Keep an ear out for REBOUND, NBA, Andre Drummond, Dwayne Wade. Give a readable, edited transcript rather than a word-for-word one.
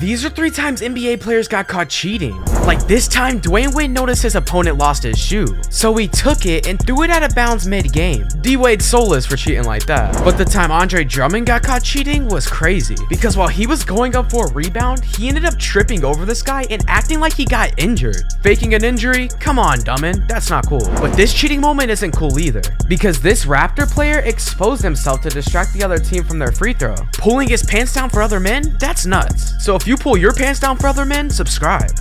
These are 3 times NBA players got caught cheating. Like this time, Dwayne Wade noticed his opponent lost his shoe, so he took it and threw it out of bounds mid-game. D-Wade soulless for cheating like that. But the time Andre Drummond got caught cheating was crazy, because while he was going up for a rebound, he ended up tripping over this guy and acting like he got injured. Faking an injury? Come on, Drummond, that's not cool. But this cheating moment isn't cool either, because this Raptor player exposed himself to distract the other team from their free throw. Pulling his pants down for other men? That's nuts. So if you pull your pants down for other men, subscribe.